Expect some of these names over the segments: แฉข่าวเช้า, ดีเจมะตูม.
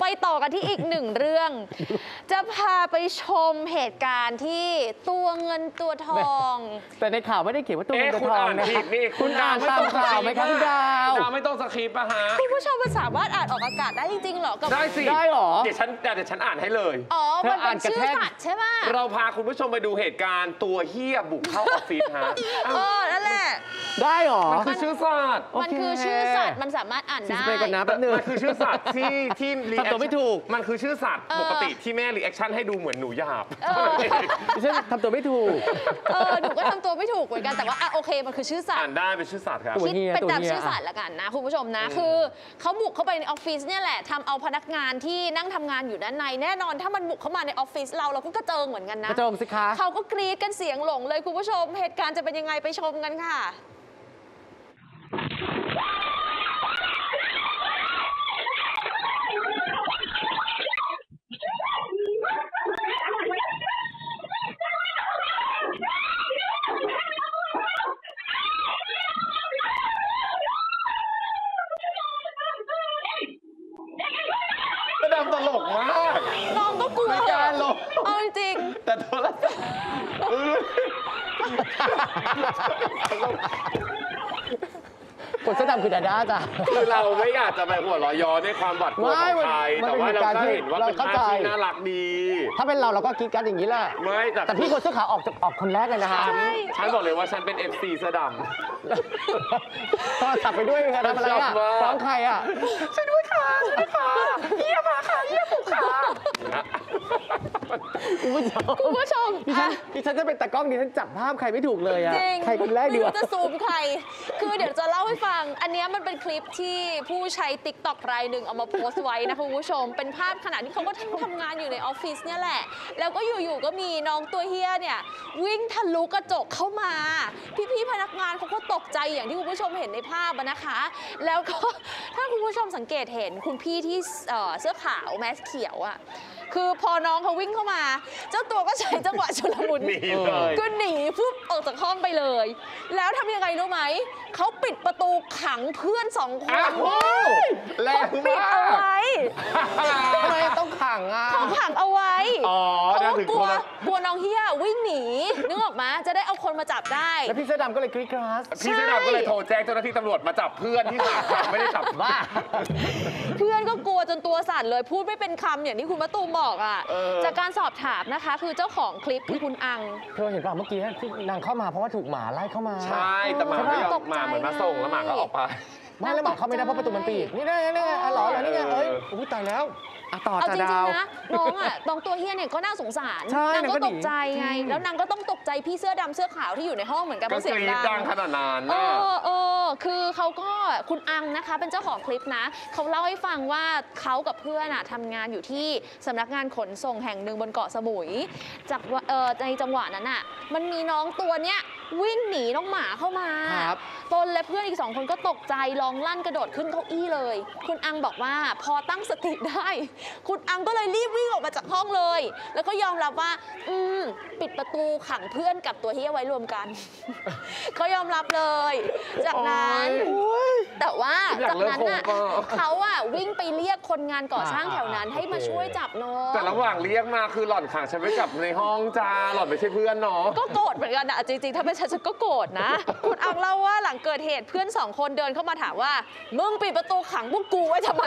ไปต่อกันที่อีกหนึ่งเรื่องจะพาไปชมเหตุการณ์ที่ตัวเงินตัวทองแต่ในข่าวไม่ได้เขียนว่าตัวเงินตัวทองนะนี่คุณดาวตามข่าวไหมครับคุณดาวไม่ต้องสคริปต์นะฮะคุณผู้ชมสามารถอ่านออกอากาศได้จริงๆหรอได้สิได้หรอเดี๋ยวฉันอ่านให้เลยอ๋อมันเป็นชื่อสัตว์ใช่ไหมเราพาคุณผู้ชมไปดูเหตุการณ์ตัวเหี้ยบุกเข้าออฟฟิศฮะนั่นแหละได้หรอมันคือชื่อสัตว์มันสามารถอ่านได้มันคือชื่อสัตว์ที่รีแอคชั่นไม่ถูกมันคือชื่อสัตว์ปกติที่แม่รีแอคชั่นให้ดูเหมือนหนูหยาบฉันทำตัวไม่ถูกหนูก็ทำตัวไม่ถูกเหมือนกันแต่ว่าโอเคมันคือชื่อสัตว์อ่านได้เป็นชื่อสัตว์ครับคิดเป็นตามชื่อสัตว์ละกันนะคุณผู้ชมนะคือเขาบุกเข้าไปในออฟฟิศเนี่ยแหละทำเอาพนักงานที่นั่งทำงานอยู่ด้านในแน่นอนถ้ามันบุกเข้ามาในออฟฟิศเราก็กระเจิงเหมือนกันนะกระเจิงสิคะเขาก็กรี๊ดกันเสียงหลงเลยคุณผู้ชมเหตุการณ์จะเป็นยังไงไปชมกันค่ะแต่โทรศัพท์คนเสื้อดำคือดาด้าจ้ะคือเราไม่อยากจะไปหัวเราะย้อนในความหวาดกลัวของใครแต่ว่าเราเห็นว่าเป็นภาพที่น่ารักดีถ้าเป็นเราก็คิดกันอย่างนี้แหละไม่แต่พี่คนเสื้อขาวออกคนแรกเลยนะฮะฉันบอกเลยว่าฉันเป็น FC เสื้อดำโทรศัพท์ไปด้วยนะอะไรอ่ะร้องใครอ่ะช่วยด้วยค่ะช่วยด้วยค่ะเยี่ยมมาค่ะเยี่ยมปุกค่ะคุณผู้ชมดิฉันจะเป็นตากล้องดิฉันจับภาพใครไม่ถูกเลยอะใครคนแรกดีวะจะซูมใครคือเดี๋ยวจะเล่าให้ฟังอันนี้มันเป็นคลิปที่ผู้ใช้ TikTok รายหนึ่งเอามาโพสต์ไว้นะคุณผู้ชมเป็นภาพขณะที่เขาก็ทำงานอยู่ในออฟฟิศเนี่ยแหละแล้วก็อยู่ๆก็มีน้องตัวเฮี้ยเนี่ยวิ่งทะลุกระจกเข้ามาพี่พนักงานเขาก็ตกใจอย่างที่คุณผู้ชมเห็นในภาพนะคะแล้วก็ถ้าคุณผู้ชมสังเกตเห็นคุณพี่ที่เสื้อขาวแมสเขียวอะคือพอน้องเขาวิ่งเข้ามาเจ้าตัวก็ใช้จังหวะชุลมุนก็หนีปุ๊บออกจากห้องไปเลยแล้วทำยังไงรู้ไหมเขาปิดประตูขังเพื่อน2 คนเขาปิดเอาไว้ทำไมต้องขังอ่ะเขาขังเอาไว้เพราะว่ากลัวน้องเฮียวิ่งหนีนึกออกมาจะได้เอาคนมาจับได้แล้วพี่เสื้อดำก็เลยกรี๊ดกราสพี่เสื้อดำก็เลยโทรแจ้งเจ้าหน้าที่ตำรวจมาจับเพื่อนที่ขังไม่ได้จับบ้าเพื่อนก็กลัวจนตัวสั่นเลยพูดไม่เป็นคำอย่างที่คุณมะตูมบอกอ่ะจากการสอบถามนะคะคือเจ้าของคลิปคือคุณอังเธอเห็นป่ะเมื่อกี้ที่นางเข้ามาเพราะว่าถูกหมาไล่เข้ามาใช่แต่หมาไม่ยอมมาเหมือนมาส่งแล้วหมาก็ออกไปไม่แล้วหมาเข้าไม่ได้เพราะประตูมันปิดนี่นี่อ๋อเหรอนี่ไงเอ้ยอุ้ยตายแล้วต่อจากดาวน้องอ่ะน้องตัวเฮียเนี่ยก็น่าสงสารนางก็ตกใจไงแล้วนางก็ต้องตกใจพี่เสื้อดำเสื้อขาวที่อยู่ในห้องเหมือนกันเพราะเสียงดังขนาดนั้นคือเขาก็คุณอังนะคะเป็นเจ้าของคลิปนะเขาเล่าให้ฟังว่าเขากับเพื่อนทำงานอยู่ที่สำนักงานขนส่งแห่งหนึ่งบนเกาะสมุยจากในจังหวะนั้นอ่ะมันมีน้องตัวเนี้ยวิ่งหนีน้องหมาเข้ามาตนและเพื่อนอีก2 คนก็ตกใจลองลั่นกระโดดขึ้นเก้าอี้เลยคุณอังบอกว่าพอตั้งสติได้คุณอังก็เลยรีบวิ่งออกมาจากห้องเลยแล้วก็ยอมรับว่าปิดประตูขังเพื่อนกับตัวเฮี้ยไว้รวมกันเขายอมรับเลยจากนั้นแต่ว่าจากนั้นน่ะเขาอ่ะวิ่งไปเรียกคนงานก่อสร้างแถวนั้นให้มาช่วยจับน้องแต่ระหว่างเรียกมาคือหล่อนขังฉันไว้กับในห้องจ้าหล่อนไม่ใช่เพื่อนน้องก็โกรธเหมือนกันนะจริงๆถ้าเป็นฉันก็โกรธนะคุณอังเล่าว่าหลังเกิดเหตุเพื่อน2 คนเดินเข้ามาถามว่ามึงปิดประตูขังพวกกูไว้ทำไม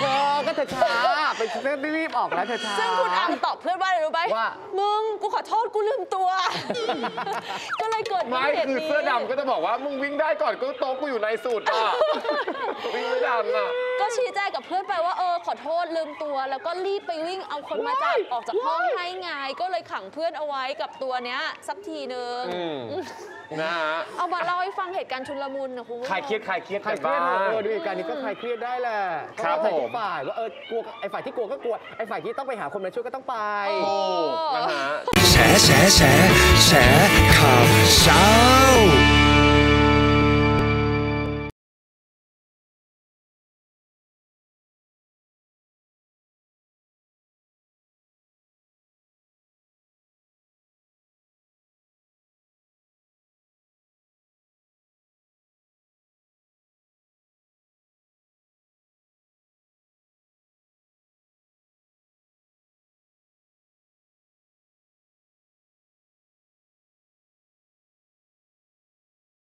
เธอก็เธอช้าไปรีบออกแล้วเธอช้าซึ่งคุณอังตอบเพื่อนว่าอะไรรู้ไหมว่ามึงกูขอโทษกูลืมตัวก็เลยเกิดไม่คือเสื้อดำก็จะบอกว่ามึงวิ่งได้ก่อนก็โต๊ะกูอยู่ในสุดอ่ะวิ่งไม่ทันอ่ะก็ชี้แจงกับเพื่อนไปว่าขอโทษลืมตัวแล้วก็รีบไปวิ่งเอาคนมาจับออกจากห้องให้ไงก็เลยขังเพื่อนเอาไว้กับตัวเนี้ยสักทีนึงนะฮะเอามาเล่าให้ฟังเหตุการณ์ชุลมุนนะคุณใครเครียดกันบ้างดูเหตุการณ์นี้ก็ใครเครียดได้แหละครับผมฝ่ายว่ากลัวไอ้ฝ่ายที่กลัวก็กลัวไอ้ฝ่ายที่ต้องไปหาคนมาช่วยก็ต้องไปนะฮะแฉข่าวเช้า